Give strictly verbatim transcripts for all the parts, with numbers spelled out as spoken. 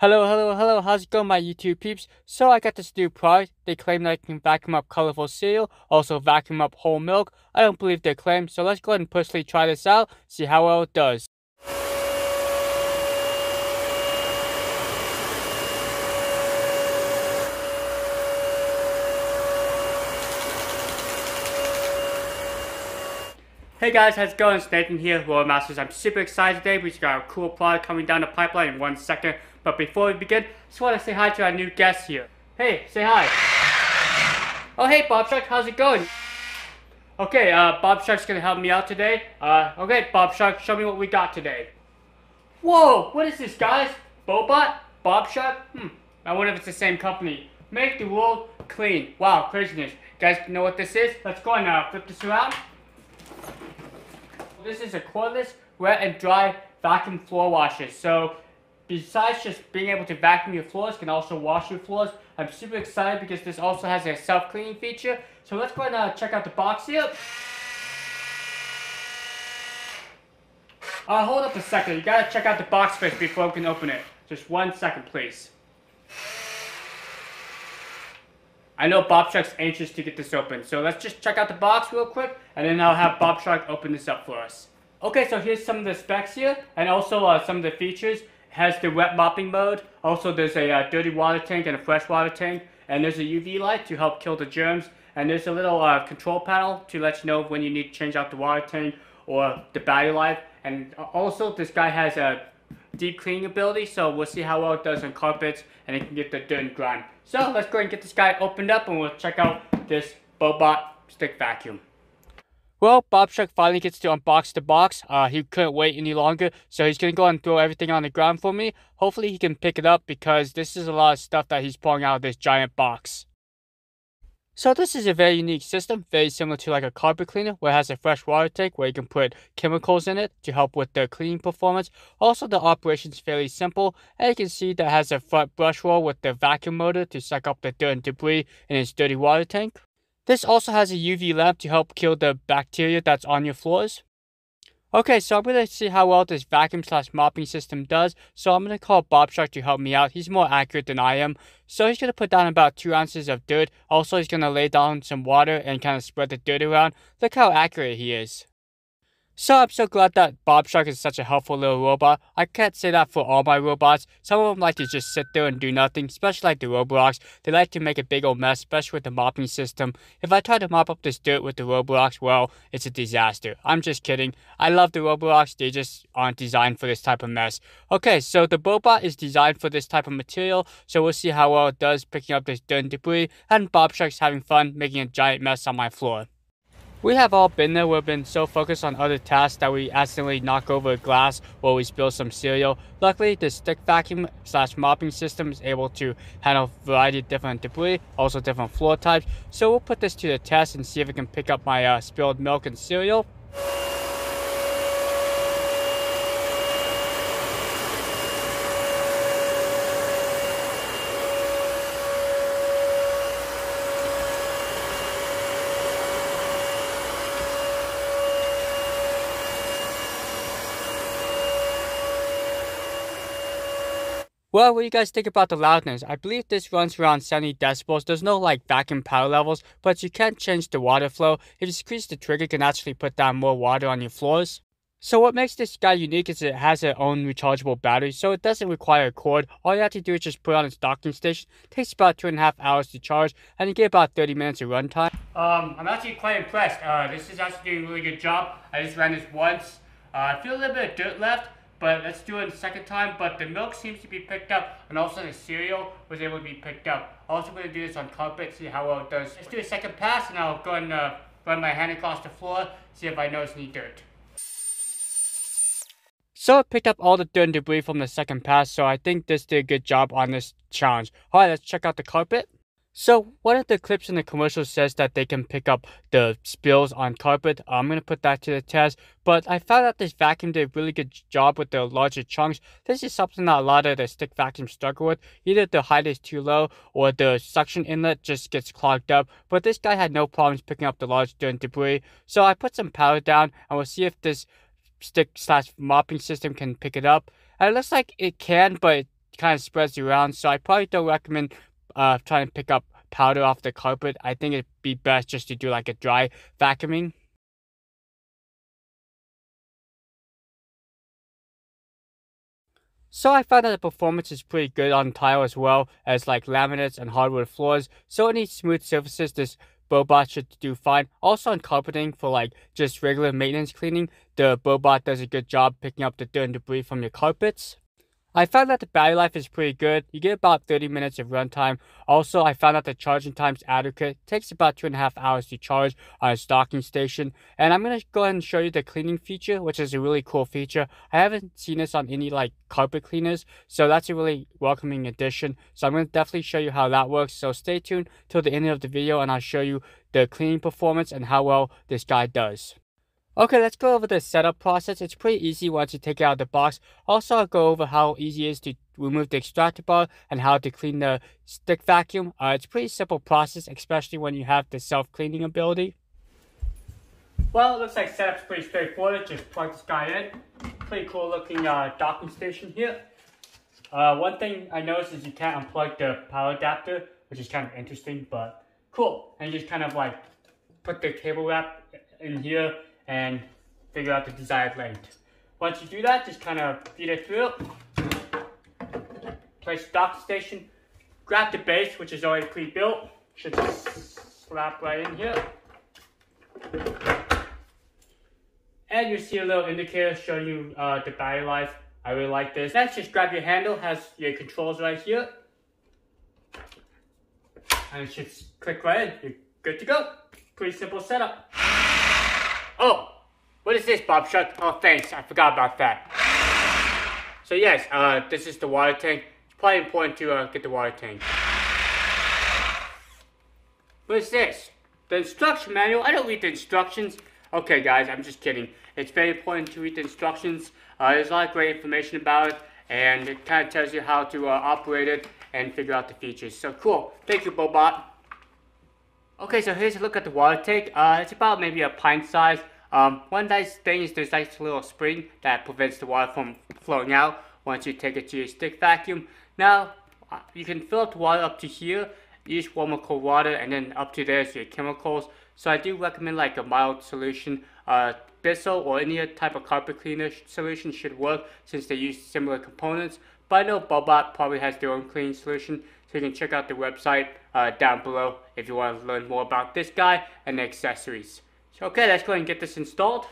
Hello, hello, hello, how's it going my YouTube peeps? So I got this new product. They claim that I can vacuum up colorful cereal, also vacuum up whole milk. I don't believe their claim, so let's go ahead and personally try this out, see how well it does. Hey guys, how's it going? It's Nathan here, World Masters. I'm super excited today because we got a cool product coming down the pipeline in one second. But before we begin, just want to say hi to our new guest here. Hey, say hi. Oh, hey, Bob Shark, how's it going? Okay, uh, Bob Shark's gonna help me out today. Uh, okay, Bob Shark, show me what we got today. Whoa, what is this, guys? Bobot? Bob Shark? Hmm, I wonder if it's the same company. Make the world clean. Wow, craziness. You guys know what this is? Let's go and uh, flip this around. This is a cordless, wet and dry vacuum floor washer. So besides just being able to vacuum your floors, you can also wash your floors. I'm super excited because this also has a self-cleaning feature. So let's go ahead and uh, check out the box here. Uh, hold up a second. You gotta check out the box first before we can open it. Just one second, please. I know Bob Shark's anxious to get this open, so let's just check out the box real quick, and then I'll have Bob Shark open this up for us. Okay, so here's some of the specs here, and also uh, some of the features. It has the wet mopping mode, also there's a uh, dirty water tank and a fresh water tank, and there's a U V light to help kill the germs, and there's a little uh, control panel to let you know when you need to change out the water tank or the battery life, and also this guy has a deep cleaning ability, so we'll see how well it does on carpets and it can get the dirt and grime. So let's go ahead and get this guy opened up and we'll check out this Bobot stick vacuum. Well, Bob Shark finally gets to unbox the box. Uh, he couldn't wait any longer, so he's gonna go and throw everything on the ground for me. Hopefully he can pick it up because this is a lot of stuff that he's pulling out of this giant box. So this is a very unique system, very similar to like a carpet cleaner where it has a fresh water tank where you can put chemicals in it to help with the cleaning performance. Also the operation is fairly simple, and you can see that it has a front brush roll with the vacuum motor to suck up the dirt and debris in its dirty water tank. This also has a U V lamp to help kill the bacteria that's on your floors. Okay, so I'm going to see how well this vacuum slash mopping system does, so I'm going to call Bob Shark to help me out. He's more accurate than I am. So he's going to put down about two ounces of dirt. Also, he's going to lay down some water and kind of spread the dirt around. Look how accurate he is. So I'm so glad that Bob Shark is such a helpful little robot. I can't say that for all my robots. Some of them like to just sit there and do nothing, especially like the Roborocks. They like to make a big old mess, especially with the mopping system. If I try to mop up this dirt with the Roborocks, well, it's a disaster. I'm just kidding. I love the Roborocks, they just aren't designed for this type of mess. Okay, so the Bobot is designed for this type of material, so we'll see how well it does picking up this dirt and debris, and Bob Shark's having fun making a giant mess on my floor. We have all been there. We've been so focused on other tasks that we accidentally knock over a glass or we spill some cereal. Luckily, the stick vacuum slash mopping system is able to handle a variety of different debris, also different floor types. So we'll put this to the test and see if it can pick up my uh, spilled milk and cereal. Well, what do you guys think about the loudness? I believe this runs around seventy decibels. There's no like vacuum power levels, but you can change the water flow. If you squeeze the trigger, you can actually put down more water on your floors. So what makes this guy unique is it has its own rechargeable battery, so it doesn't require a cord. All you have to do is just put it on its docking station. It takes about two and a half hours to charge, and you get about thirty minutes of runtime. Um, I'm actually quite impressed. Uh, this is actually doing a really good job. I just ran this once. Uh, I feel a little bit of dirt left, but let's do it a second time. But the milk seems to be picked up, and also the cereal was able to be picked up. Also going to do this on carpet, see how well it does. Let's do a second pass, and I'll go and uh, run my hand across the floor, see if I notice any dirt. So it picked up all the dirt and debris from the second pass, so I think this did a good job on this challenge. Alright, let's check out the carpet. So one of the clips in the commercial says that they can pick up the spills on carpet. I'm going to put that to the test, but I found out this vacuum did a really good job with the larger chunks. This is something that a lot of the stick vacuums struggle with. Either the height is too low or the suction inlet just gets clogged up, but this guy had no problems picking up the large dirt and debris. So I put some powder down and we'll see if this stick slash mopping system can pick it up. And it looks like it can, but it kind of spreads you around. So I probably don't recommend uh, trying to pick up powder off the carpet. I think it'd be best just to do like a dry vacuuming. So I found that the performance is pretty good on tile as well as like laminates and hardwood floors. So any smooth surfaces, this Bobot should do fine. Also on carpeting for like just regular maintenance cleaning, the Bobot does a good job picking up the dirt and debris from your carpets. I found that the battery life is pretty good. You get about thirty minutes of runtime. Also, I found out the charging time is adequate. It takes about two and a half hours to charge on a docking station. And I'm going to go ahead and show you the cleaning feature, which is a really cool feature. I haven't seen this on any like carpet cleaners, so that's a really welcoming addition. So I'm going to definitely show you how that works. So stay tuned till the end of the video and I'll show you the cleaning performance and how well this guy does. Okay, let's go over the setup process. It's pretty easy once you take it out of the box. Also, I'll go over how easy it is to remove the extractor bar and how to clean the stick vacuum. Uh, it's a pretty simple process, especially when you have the self-cleaning ability. Well, it looks like setup's pretty straightforward. Just plug this guy in. Pretty cool looking uh, docking station here. Uh, one thing I noticed is you can't unplug the power adapter, which is kind of interesting, but cool. And you just kind of like put the cable wrap in here and figure out the desired length. Once you do that, just kind of feed it through, place the dock station, grab the base, which is already pre-built, should just slap right in here. And you see a little indicator showing you uh, the battery life. I really like this. Next, just grab your handle, has your controls right here. And it should click right in, you're good to go. Pretty simple setup. Oh, what is this, Bob Shark? Oh, thanks. I forgot about that. So yes, uh, this is the water tank. It's probably important to uh, get the water tank. What is this? The instruction manual? I don't read the instructions. Okay, guys, I'm just kidding. It's very important to read the instructions. Uh, there's a lot of great information about it, and it kind of tells you how to uh, operate it and figure out the features. So cool. Thank you, Bobot. Okay, so here's a look at the water tank. Uh, it's about maybe a pint size. Um, one nice thing is there's like a little spring that prevents the water from flowing out once you take it to your stick vacuum. Now, you can fill up the water up to here, use warm or cold water, and then up to there is your chemicals. So I do recommend like a mild solution. Uh, Bissell or any type of carpet cleaner solution should work since they use similar components. But I know Bobot probably has their own cleaning solution, so you can check out the website uh, down below if you want to learn more about this guy and the accessories. So, okay, let's go ahead and get this installed.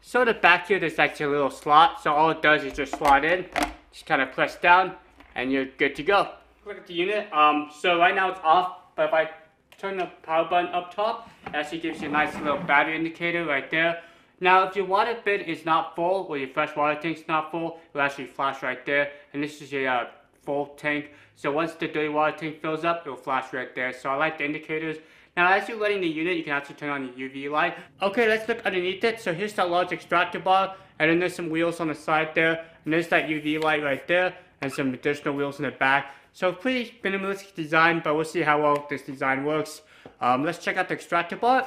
So the back here, there's actually a little slot. So all it does is just slot in, just kind of press down, and you're good to go. Look at the unit. Um, so right now it's off, but if I turn the power button up top, it actually gives you a nice little battery indicator right there. Now, if your water bin is not full, or your fresh water tank's not full, it'll actually flash right there. And this is your uh, full tank. So once the dirty water tank fills up, it'll flash right there. So I like the indicators. Now, as you're running the unit, you can actually turn on your U V light. Okay, let's look underneath it. So here's that large extractor bar, and then there's some wheels on the side there, and there's that U V light right there, and some additional wheels in the back. So pretty minimalistic design, but we'll see how well this design works. Um, let's check out the extractor bar.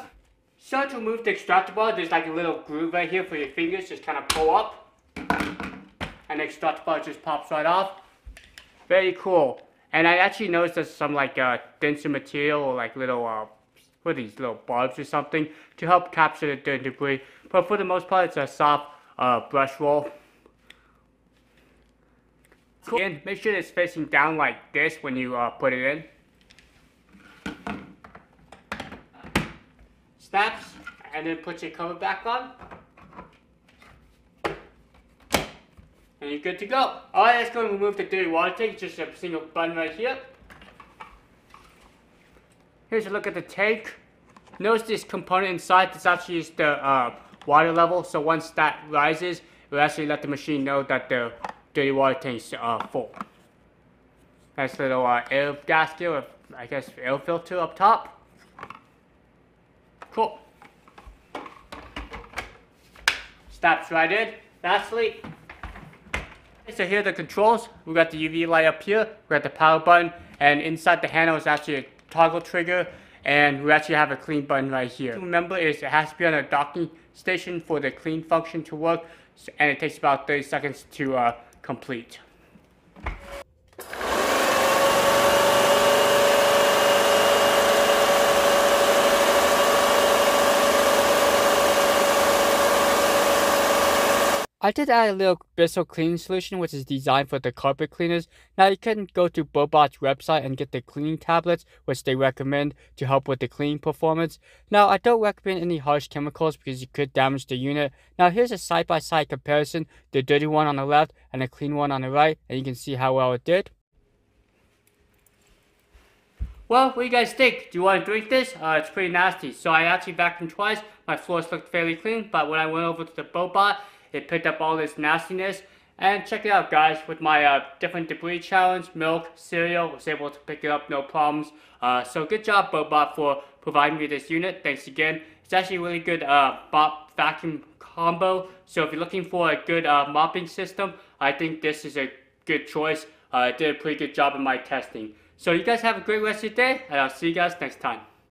So to remove the extractor bar, there's like a little groove right here for your fingers. Just kind of pull up, and the extractor bar just pops right off. Very cool. And I actually noticed there's some like uh, denser material or like little, uh, what are these, little barbs or something to help capture the dirt and debris. But for the most part, it's a soft uh, brush roll. Cool. And make sure it's facing down like this when you uh, put it in. Snaps, and then put your cover back on, and you're good to go. Alright, let's go and remove the dirty water tank. Just a single button right here. Here's a look at the tank. Notice this component inside. This actually is the uh, water level, so once that rises, it will actually let the machine know that the dirty water tank is uh, full. Nice little uh, air gasket, or I guess air filter up top. Cool. Snaps right in. Lastly, so here are the controls. We got the U V light up here, we got the power button, and inside the handle is actually a toggle trigger, and we actually have a clean button right here. To remember is it has to be on a docking station for the clean function to work, and it takes about thirty seconds to uh, complete. I did add a little Bissell cleaning solution which is designed for the carpet cleaners. Now you can go to Bobot's website and get the cleaning tablets which they recommend to help with the cleaning performance. Now I don't recommend any harsh chemicals because you could damage the unit. Now here's a side by side comparison, the dirty one on the left and the clean one on the right, and you can see how well it did. Well, what do you guys think? Do you want to drink this? Uh, it's pretty nasty. So I actually vacuumed twice, my floors looked fairly clean, but when I went over to the Bobot, it picked up all this nastiness. And check it out guys, with my uh, different debris challenge, milk, cereal, was able to pick it up, no problems. Uh, so good job Bobot for providing me this unit, thanks again. It's actually a really good uh, mop vacuum combo, so if you're looking for a good uh, mopping system, I think this is a good choice. Uh, it did a pretty good job in my testing. So you guys have a great rest of your day, and I'll see you guys next time.